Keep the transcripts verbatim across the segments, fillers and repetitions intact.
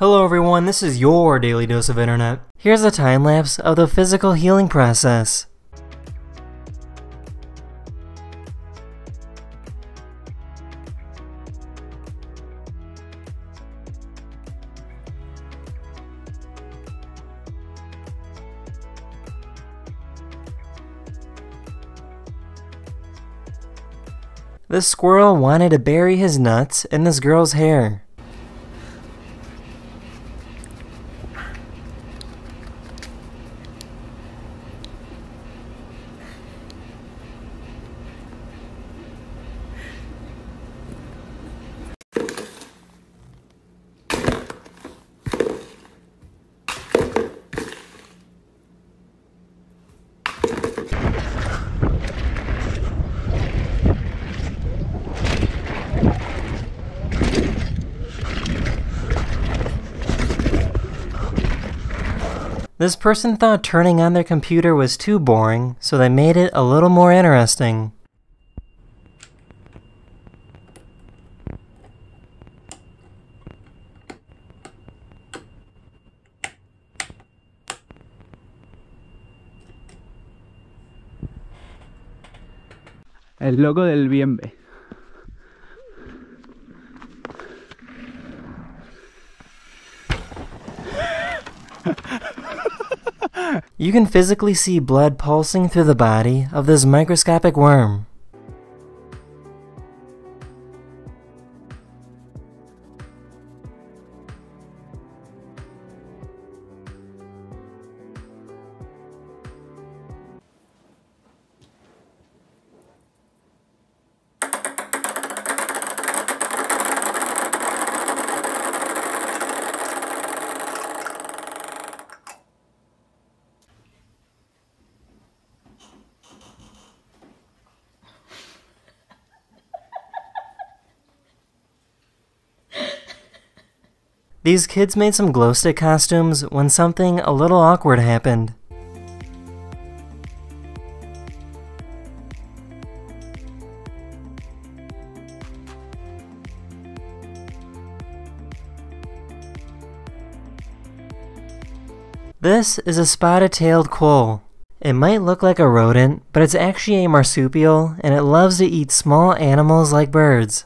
Hello everyone, this is your Daily Dose of Internet. Here's a time lapse of the physical healing process. This squirrel wanted to bury his nuts in this girl's hair. This person thought turning on their computer was too boring, so they made it a little more interesting. El logo del Bienve. You can physically see blood pulsing through the body of this microscopic worm. These kids made some glow stick costumes when something a little awkward happened. This is a spotted-tailed quoll. It might look like a rodent, but it's actually a marsupial, and it loves to eat small animals like birds.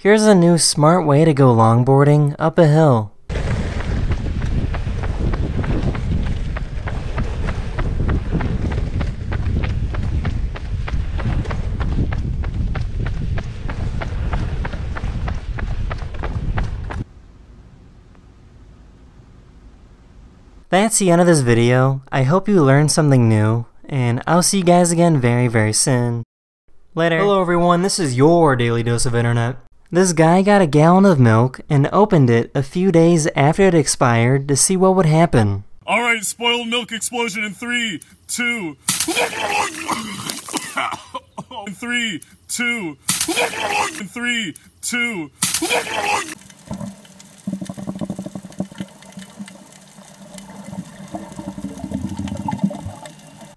Here's a new smart way to go longboarding up a hill. That's the end of this video. I hope you learned something new, and I'll see you guys again very, very soon. Later. Hello everyone, this is your Daily Dose of Internet. This guy got a gallon of milk and opened it a few days after it expired to see what would happen. Alright, spoiled milk explosion in three, two, in three, two, in three, two.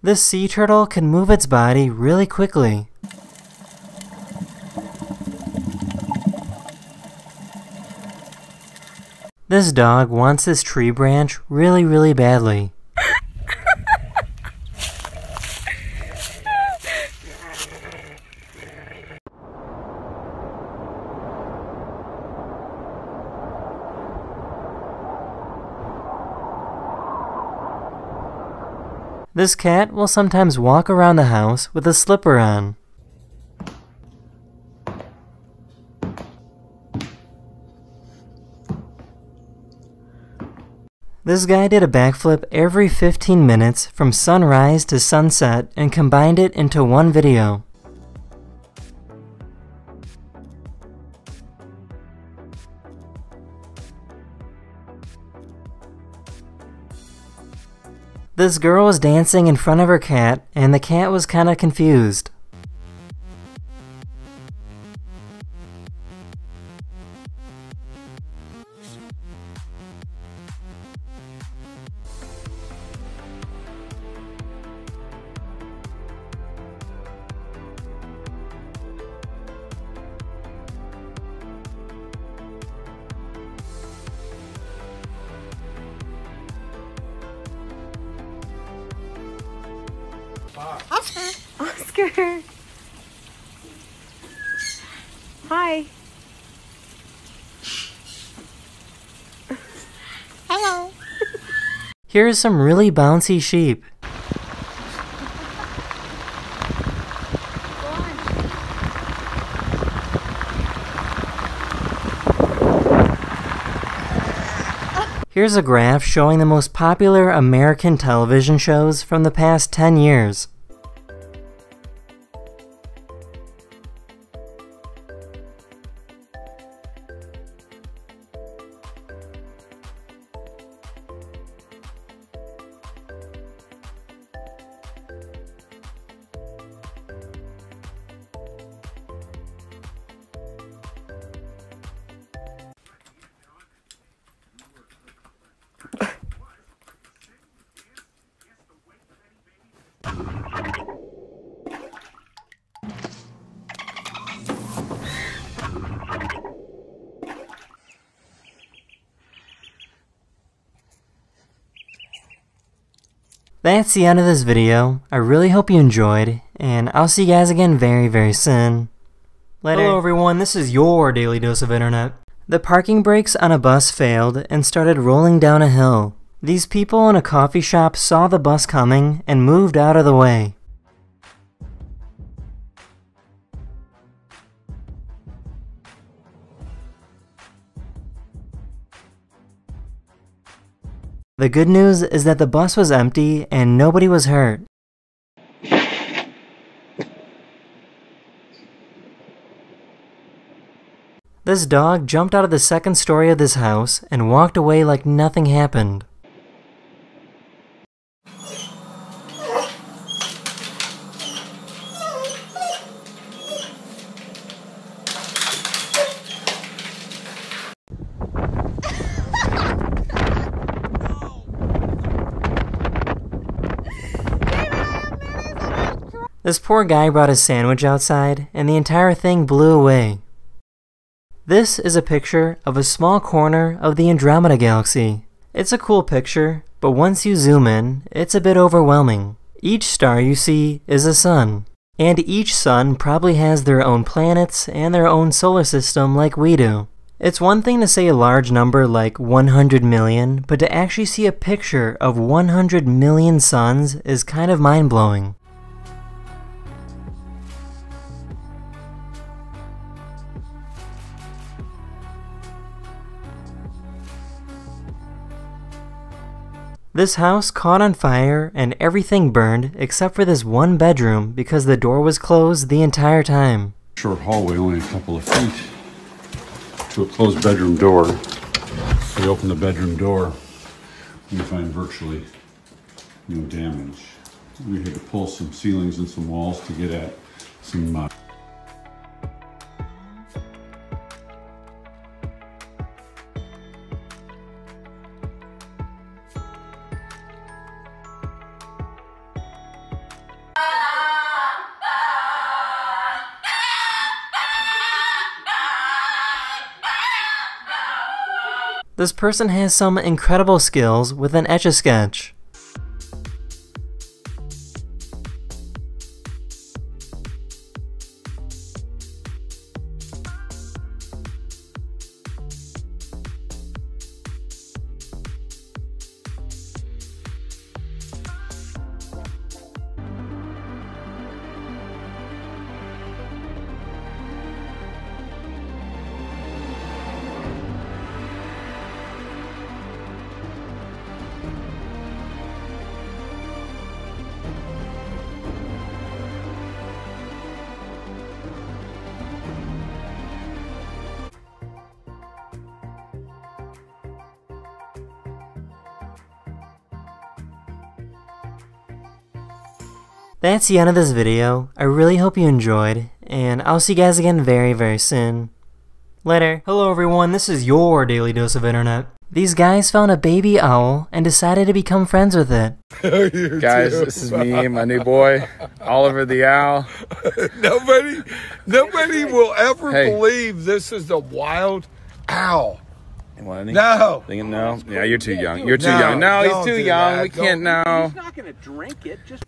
This sea turtle can move its body really quickly. This dog wants this tree branch really, really badly. This cat will sometimes walk around the house with a slipper on. This guy did a backflip every fifteen minutes from sunrise to sunset and combined it into one video. This girl was dancing in front of her cat, and the cat was kinda confused. Oscar. Oscar. Hi. Hello. Here are some really bouncy sheep. Here's a graph showing the most popular American television shows from the past ten years. That's the end of this video. I really hope you enjoyed, and I'll see you guys again very, very soon. Later. Hello everyone, this is your Daily Dose of Internet. The parking brakes on a bus failed and started rolling down a hill. These people in a coffee shop saw the bus coming and moved out of the way. The good news is that the bus was empty and nobody was hurt. This dog jumped out of the second story of this house and walked away like nothing happened. This poor guy brought his sandwich outside, and the entire thing blew away. This is a picture of a small corner of the Andromeda Galaxy. It's a cool picture, but once you zoom in, it's a bit overwhelming. Each star you see is a sun, and each sun probably has their own planets and their own solar system like we do. It's one thing to say a large number like one hundred million, but to actually see a picture of one hundred million suns is kind of mind-blowing. This house caught on fire and everything burned except for this one bedroom because the door was closed the entire time. Short hallway, only a couple of feet to a closed bedroom door. If we open the bedroom door, we find virtually no damage. We had to pull some ceilings and some walls to get at some uh, This person has some incredible skills with an Etch-a-Sketch. That's the end of this video. I really hope you enjoyed, and I'll see you guys again very, very soon. Later. Hello everyone, this is your Daily Dose of Internet. These guys found a baby owl and decided to become friends with it. Guys, too. This is me, my new boy, Oliver the Owl. Nobody, nobody will ever hey. believe this is a wild owl. Anything? No. Thinking, no. Oh, cool. Yeah, you're too yeah, young. You're too no, young. No, he's too young. That. We don't can't now. He's not gonna drink it. Just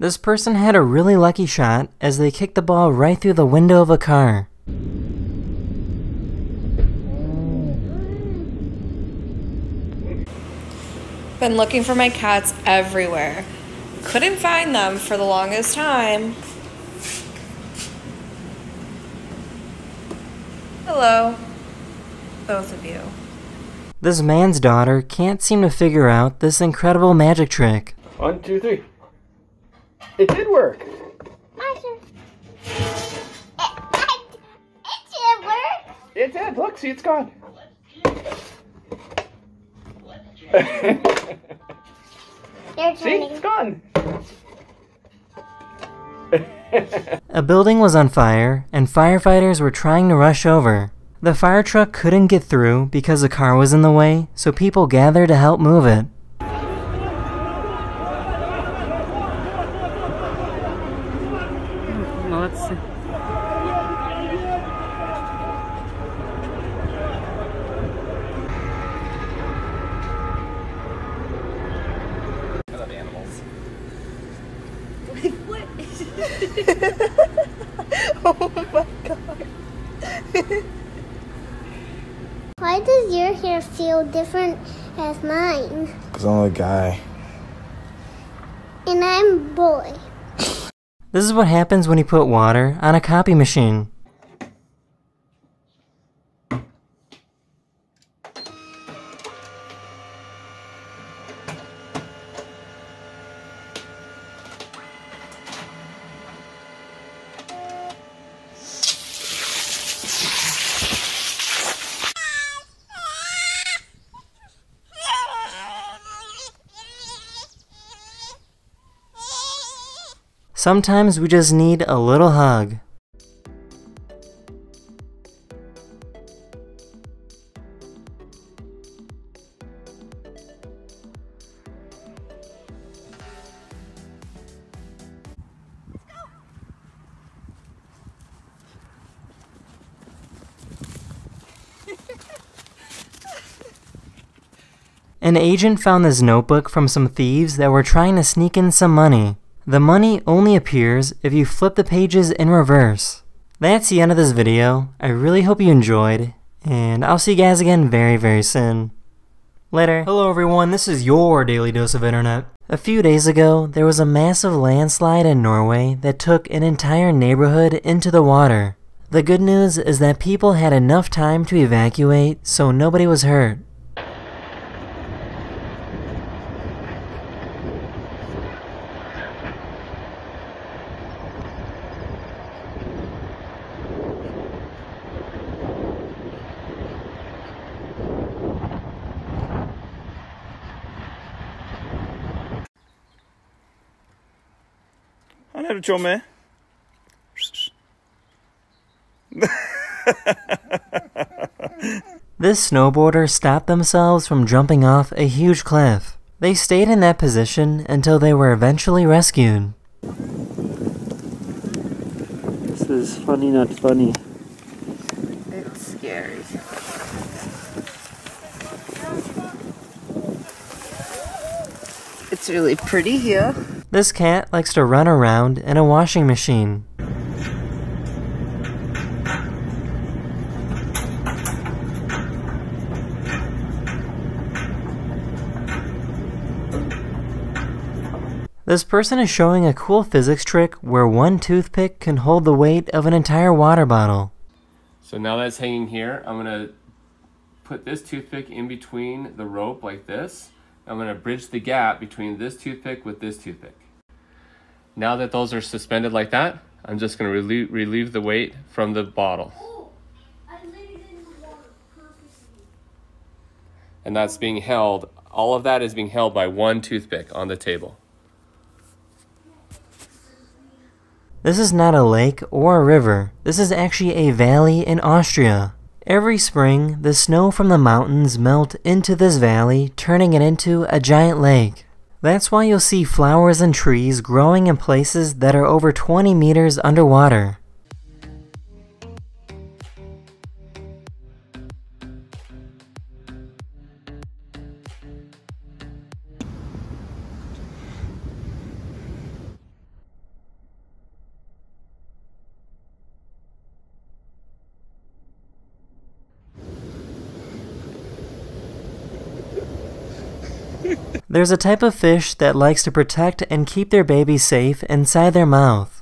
This person had a really lucky shot as they kicked the ball right through the window of a car. Been looking for my cats everywhere. Couldn't find them for the longest time. Hello, both of you. This man's daughter can't seem to figure out this incredible magic trick. One, two, three. It did work! Awesome. It, I, it did work! It did! Look, see, it's gone! See, it's gone! A building was on fire, and firefighters were trying to rush over. The fire truck couldn't get through because the car was in the way, so people gathered to help move it. Oh my god. Why does your hair feel different as mine? Because I'm a guy. And I'm a boy. This is what happens when you put water on a copy machine. Sometimes we just need a little hug. An agent found this notebook from some thieves that were trying to sneak in some money. The money only appears if you flip the pages in reverse. That's the end of this video. I really hope you enjoyed, and I'll see you guys again very, very soon. Later. Hello everyone, this is your Daily Dose of Internet. A few days ago, there was a massive landslide in Norway that took an entire neighborhood into the water. The good news is that people had enough time to evacuate, so nobody was hurt. Her er du tjomme? This snowboarder stopped themselves from jumping off a huge cliff. They stayed in that position until they were eventually rescued. This is funny, not funny. It's scary. It's really pretty here. This cat likes to run around in a washing machine. This person is showing a cool physics trick where one toothpick can hold the weight of an entire water bottle. So now that's hanging here, I'm gonna put this toothpick in between the rope like this. I'm going to bridge the gap between this toothpick with this toothpick. Now that those are suspended like that, I'm just going to relieve, relieve the weight from the bottle. Oh, I laid it in the water purposely. And that's being held, all of that is being held by one toothpick on the table. This is not a lake or a river. This is actually a valley in Austria. Every spring, the snow from the mountains melt into this valley, turning it into a giant lake. That's why you'll see flowers and trees growing in places that are over twenty meters underwater. There's a type of fish that likes to protect and keep their baby safe inside their mouth.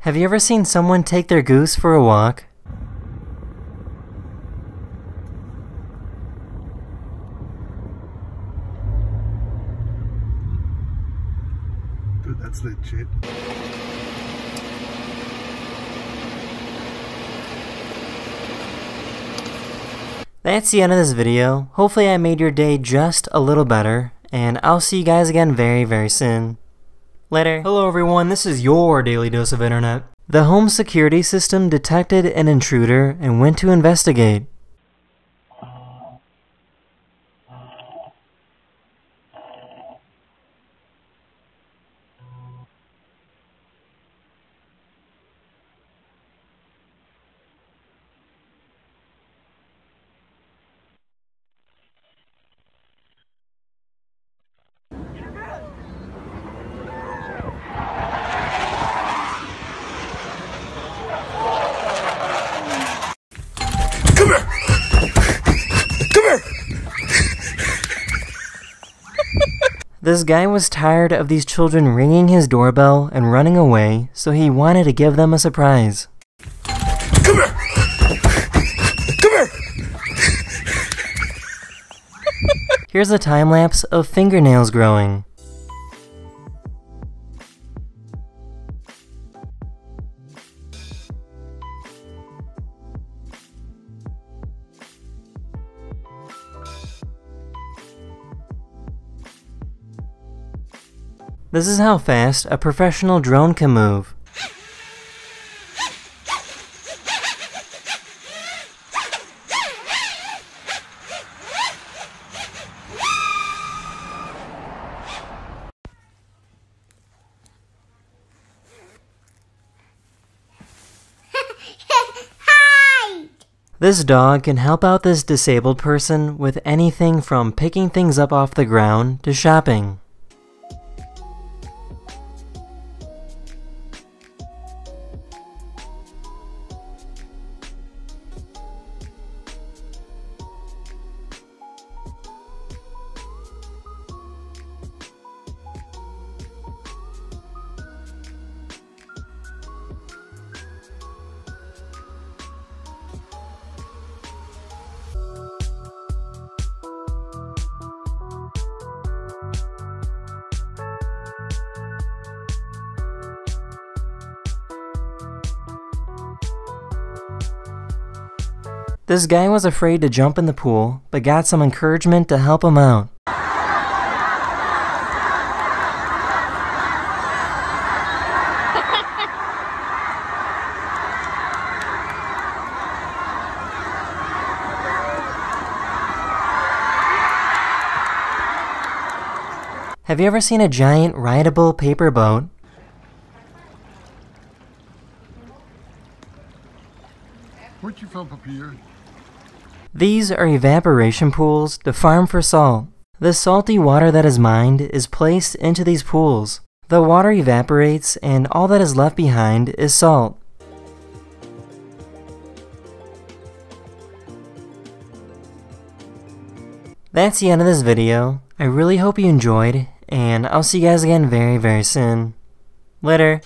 Have you ever seen someone take their goose for a walk? Dude, that's legit. That's the end of this video. Hopefully I made your day just a little better, and I'll see you guys again very, very soon. Later. Hello everyone, this is your Daily Dose of Internet. The home security system detected an intruder and went to investigate. This guy was tired of these children ringing his doorbell and running away, so he wanted to give them a surprise. Come here! Come here! Here's a time lapse of fingernails growing. This is how fast a professional drone can move. This dog can help out this disabled person with anything from picking things up off the ground to shopping. This guy was afraid to jump in the pool, but got some encouragement to help him out. Have you ever seen a giant rideable paper boat? Where'd you from, Papier? These are evaporation pools to farm for salt. The salty water that is mined is placed into these pools. The water evaporates and all that is left behind is salt. That's the end of this video. I really hope you enjoyed, and I'll see you guys again very, very soon. Later.